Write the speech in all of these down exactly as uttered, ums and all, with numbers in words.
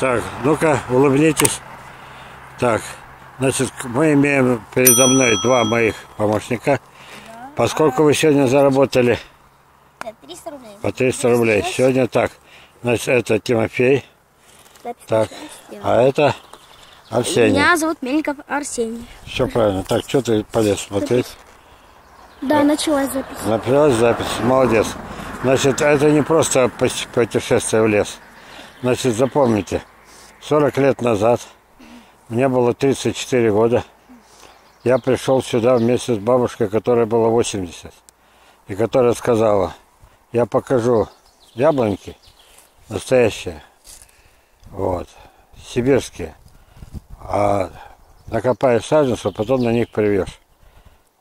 Так, ну-ка, улыбнитесь. Так, значит, мы имеем передо мной два моих помощника. Да. Поскольку а... вы сегодня заработали? Да, триста рублей. По триста рублей. Сегодня так. Значит, это Тимофей. Да, так, а это Арсений. Меня зовут Мельников Арсений. Все правильно. Так, что ты полез смотреть? Да, началась запись. Началась запись. Молодец. Значит, это не просто путешествие в лес. Значит, запомните, сорок лет назад, мне было тридцать четыре года, я пришел сюда вместе с бабушкой, которой было восемьдесят, и которая сказала, я покажу яблоньки настоящие, вот, сибирские, а накопаешь саженцу, потом на них привьешь.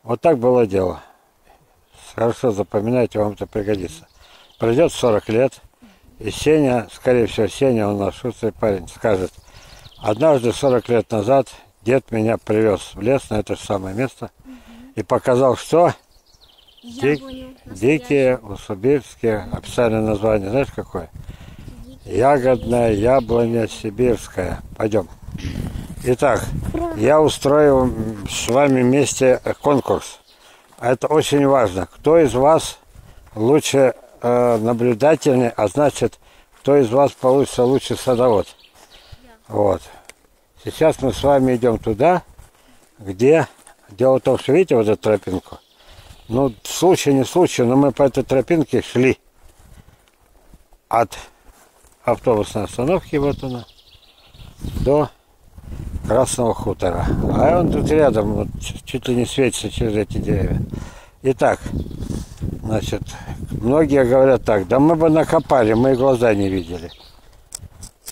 Вот так было дело. Хорошо запоминайте, вам это пригодится. Пройдет сорок лет, и Сеня, скорее всего, Сеня, он наш шустрый парень, скажет, однажды сорок лет назад дед меня привез в лес, на это же самое место, угу. и показал, что Дик, дикие, усибирские, официальное название, знаешь, какое? Ягодная яблоня сибирская. Пойдем. Итак, я устроил с вами вместе конкурс. Это очень важно. Кто из вас лучше э, наблюдательный, а значит, кто из вас получится лучше садовод. Да. Вот. Сейчас мы с вами идем туда, где... Дело в том, что видите вот эту тропинку? Ну, случай не случай, но мы по этой тропинке шли от автобусной остановки, вот она, до Красного хутора. А он тут рядом, вот, чуть ли не светится через эти деревья. Итак, значит, многие говорят так, да мы бы накопали, мы и глаза не видели.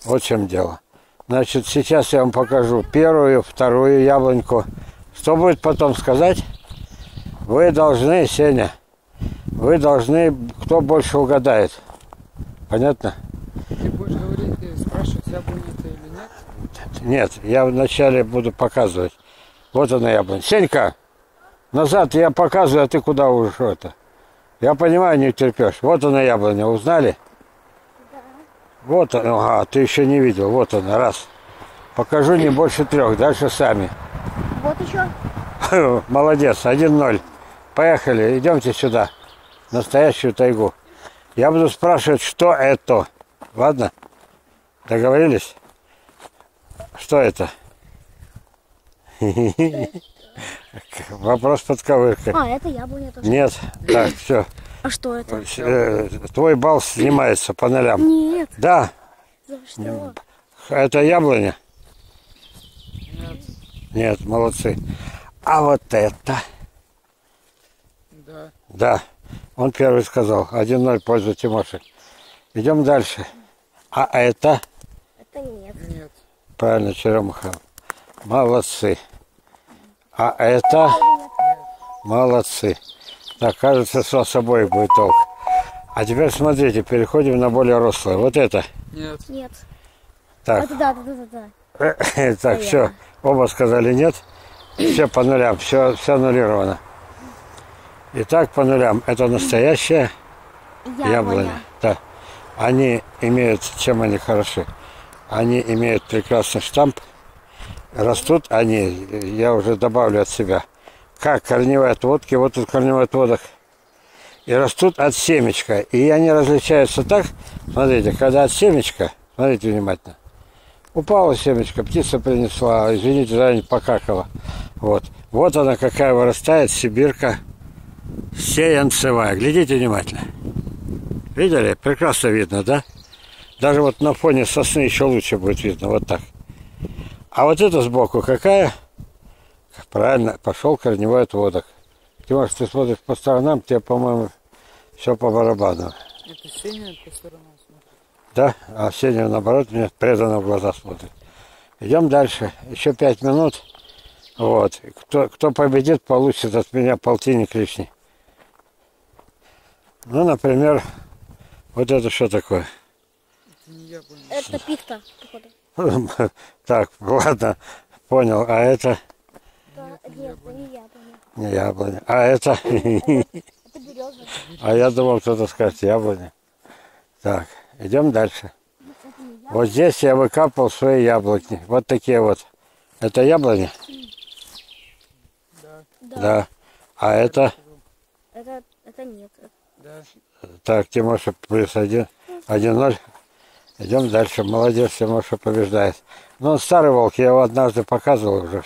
Вот в чем дело. Значит, сейчас я вам покажу первую, вторую яблоньку. Что будет потом сказать? Вы должны, Сеня, вы должны, кто больше угадает. Понятно? Ты будешь говорить, спрашивать, яблоня это или нет? Нет, я вначале буду показывать. Вот она яблоня. Сенька, назад я показываю, а ты куда ушел это? Я понимаю, не терпешь. Вот она яблоня, узнали? Да. Вот она, ага, ты еще не видел. Вот она, раз. Покажу не больше трех, дальше сами. Вот еще. Молодец, один ноль. Поехали, идемте сюда, в настоящую тайгу. Я буду спрашивать, что это. Ладно? Договорились? Что это? Вопрос под ковыркой. А, это яблоня тоже. Нет, так, все. А что это? Твой балл снимается по нолям. Нет. Да. За что? Это яблоня? Нет. Нет, молодцы. А вот это? Да. Да. Он первый сказал. один ноль в пользу Тимоши. Идем дальше. А это? Это нет. Нет. Правильно, черемуха. Молодцы. А это? Молодцы. Так, кажется, с вас обоих будет толк. А теперь смотрите, переходим на более рослое. Вот это? Нет. Нет. Так. Это да, да, да, да. Так, понятно. Все. Оба сказали нет. Все по нулям. Все, все аннулировано. Итак, по нулям. Это настоящая яблоня. Да. Они имеют... Чем они хороши? Они имеют прекрасный штамп. Растут они, я уже добавлю от себя, как корневые отводки, вот тут корневой отводок. И растут от семечка. И они различаются так, смотрите, когда от семечка, смотрите внимательно, упала семечко, птица принесла, извините, заранее покакала. Вот, вот она какая вырастает, сибирка сеянцевая. Глядите внимательно. Видели? Прекрасно видно, да? Даже вот на фоне сосны еще лучше будет видно, вот так. А вот это сбоку какая? Правильно, пошел корневой отводок. Тимош, ты смотришь по сторонам, тебе, по-моему, все по барабану. Это Сеня по сторонам смотрит. Да, а Сеня, наоборот, мне преданно в глаза смотрит. Идем дальше, еще пять минут. Вот, кто, кто победит, получит от меня полтинник лишний. Ну, например, вот это что такое? Это пихта, походу. Так, ладно, понял. А это? Да, нет, не яблоня. Не яблоня. А это? Это береза. А я думал, кто-то скажет яблоня. Так, идем дальше. Вот здесь я выкапывал свои яблоки. Вот такие вот. Это яблони? Да. Да. А это? Это, это нет. Да. Так, Тимоша плюс один. один ноль. Идем дальше. Молодец, Тимоша побеждает. Ну, он старый волк, я его однажды показывал уже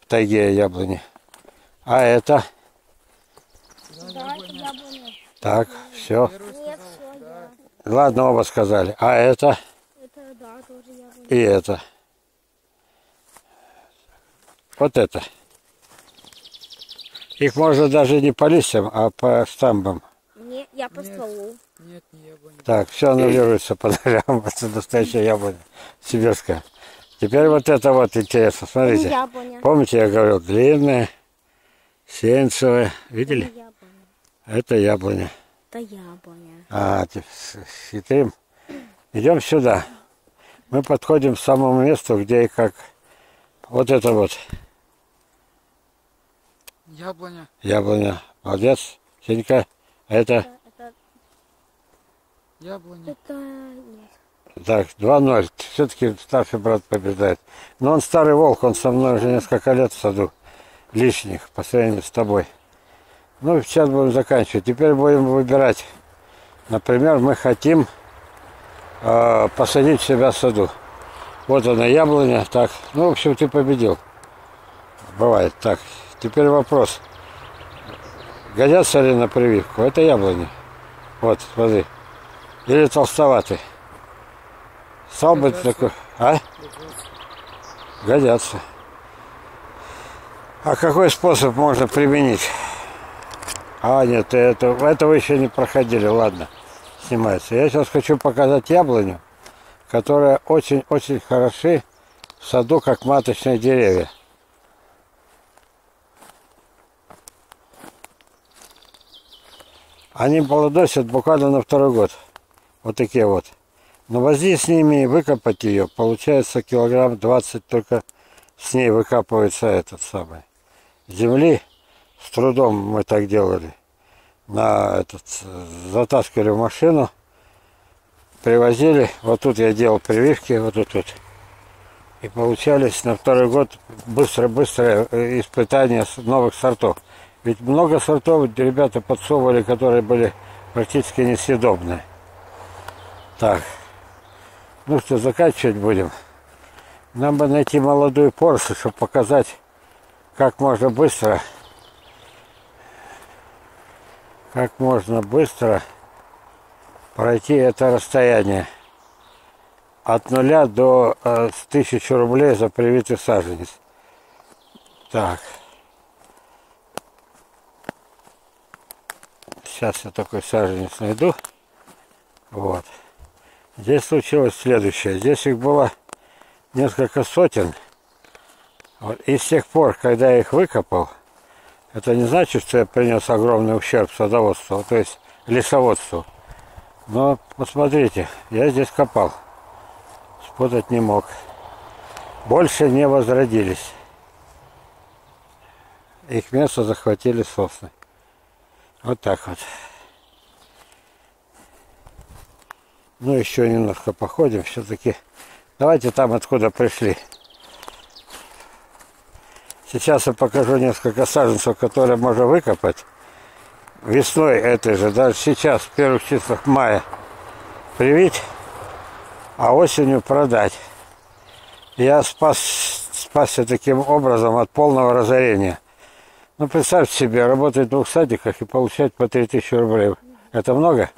в тайге яблони. А это? Да, это яблони. Так, все. Нет, все, да. Ладно, оба сказали. А это? Это, да, тоже яблони. И это. Вот это. Их можно даже не по листьям, а по штамбам. Нет, я по стволу. Нет, не яблоня. Так, все аннулируется по нолям. Это настоящая яблоня сибирская. Теперь вот это вот интересно. Смотрите. Помните, я говорил, длинная, сеянцевая. Видели? Это яблоня. Это яблоня. А, хитрим. Идем сюда. Мы подходим к самому месту, где и как. Вот это вот. Яблоня. Яблоня. Молодец. Сенька. А это? Это... Яблоня. Это нет. Так, два ноль. Все-таки старший брат побеждает. Но он старый волк, он со мной уже несколько лет в саду. Лишних, по сравнению с тобой. Ну, сейчас будем заканчивать. Теперь будем выбирать. Например, мы хотим э, посадить себя в саду. Вот она, яблоня. Так, ну, в общем, ты победил. Бывает. Так, теперь вопрос. Годятся ли на прививку? Это яблони. Вот, смотри. Или толстоватый. Стал бы такой. А? Годятся. А какой способ можно применить? А, нет, это, это вы еще не проходили. Ладно, снимается. Я сейчас хочу показать яблоню, которые очень-очень хороши в саду, как маточные деревья. Они плодоносят буквально на второй год. Вот такие вот. Но возни с ними и выкопать ее, получается, килограмм двадцать только с ней выкапывается этот самый. Земли с трудом мы так делали. На этот, затаскивали в машину. Привозили, вот тут я делал прививки, вот тут вот. И получались на второй год быстро-быстро испытания новых сортов. Ведь много сортов ребята подсовывали, которые были практически несъедобны. Так, ну что, заканчивать будем. Нам бы найти молодую поросль, чтобы показать, как можно быстро, как можно быстро пройти это расстояние от нуля до э, тысячи рублей за привитый саженец. Так. Сейчас я такой саженец найду. Вот. Здесь случилось следующее. Здесь их было несколько сотен. Вот. И с тех пор, когда я их выкопал, это не значит, что я принес огромный ущерб садоводству, то есть лесоводству. Но посмотрите, я здесь копал, спутать не мог. Больше не возродились. Их место захватили сосны. Вот так вот. Ну, еще немножко походим, все-таки. Давайте там, откуда пришли. Сейчас я покажу несколько саженцев, которые можно выкопать. Весной этой же, даже сейчас, в первых числах мая, привить, а осенью продать. Я спас, спасся таким образом от полного разорения. Ну, представьте себе, работать в двух садиках и получать по три тысячи рублей. Это много?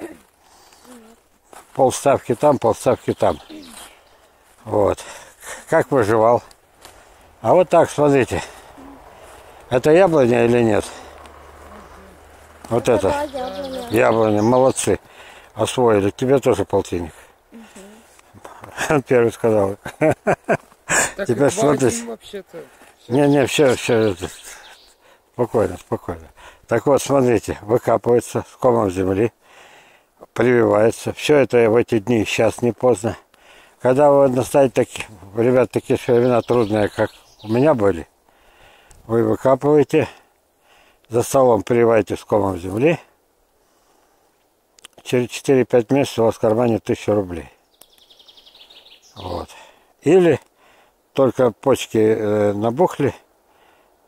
Полставки там, полставки там. Вот. Как выживал? А вот так, смотрите. Это яблоня или нет? Вот это. Яблоня. Яблоня, молодцы. Освоили. Тебе тоже полтинник. Угу. Первый сказал. Так теперь смотрите. Не-не, все, все. Спокойно, спокойно. Так вот, смотрите. Выкапывается с комом земли. Прививается. Все это в эти дни. Сейчас не поздно. Когда вы настанете такие, ребят, такие времена трудные, как у меня были, вы выкапываете. За столом прививаете с комом земли. Через четыре-пять месяцев у вас в кармане тысяча рублей. Вот. Или только почки набухли,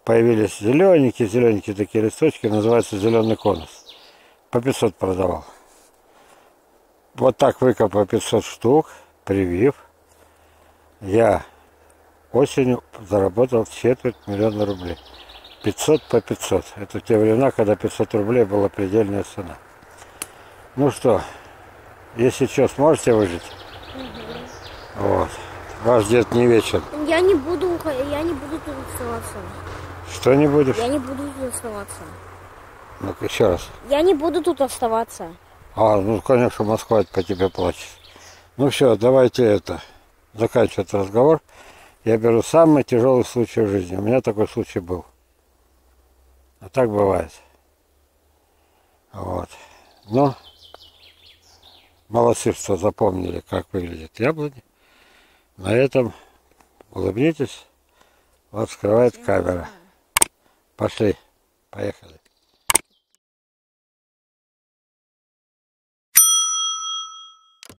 появились зелененькие, зелененькие такие листочки, называется зеленый конус. По пятьсот продавал. Вот так выкопал пятьсот штук, привив. Я осенью заработал четверть миллиона рублей. пятьсот по пятьсот. Это те времена, когда пятьсот рублей была предельная цена. Ну что, если что, сможете выжить? Угу. Вот. Ваш дед не вечен. Я не буду уходить, я не буду тут оставаться. Что не будешь? Я не буду тут оставаться. Ну-ка, еще раз. Я не буду тут оставаться. А, ну, конечно, Москва по тебе плачет. Ну все, давайте это, заканчивать разговор. Я беру самый тяжелый случай в жизни. У меня такой случай был. А так бывает. Вот. Ну, молодцы, что запомнили, как выглядит яблони. На этом улыбнитесь. Вот открывает камера. Пошли, поехали.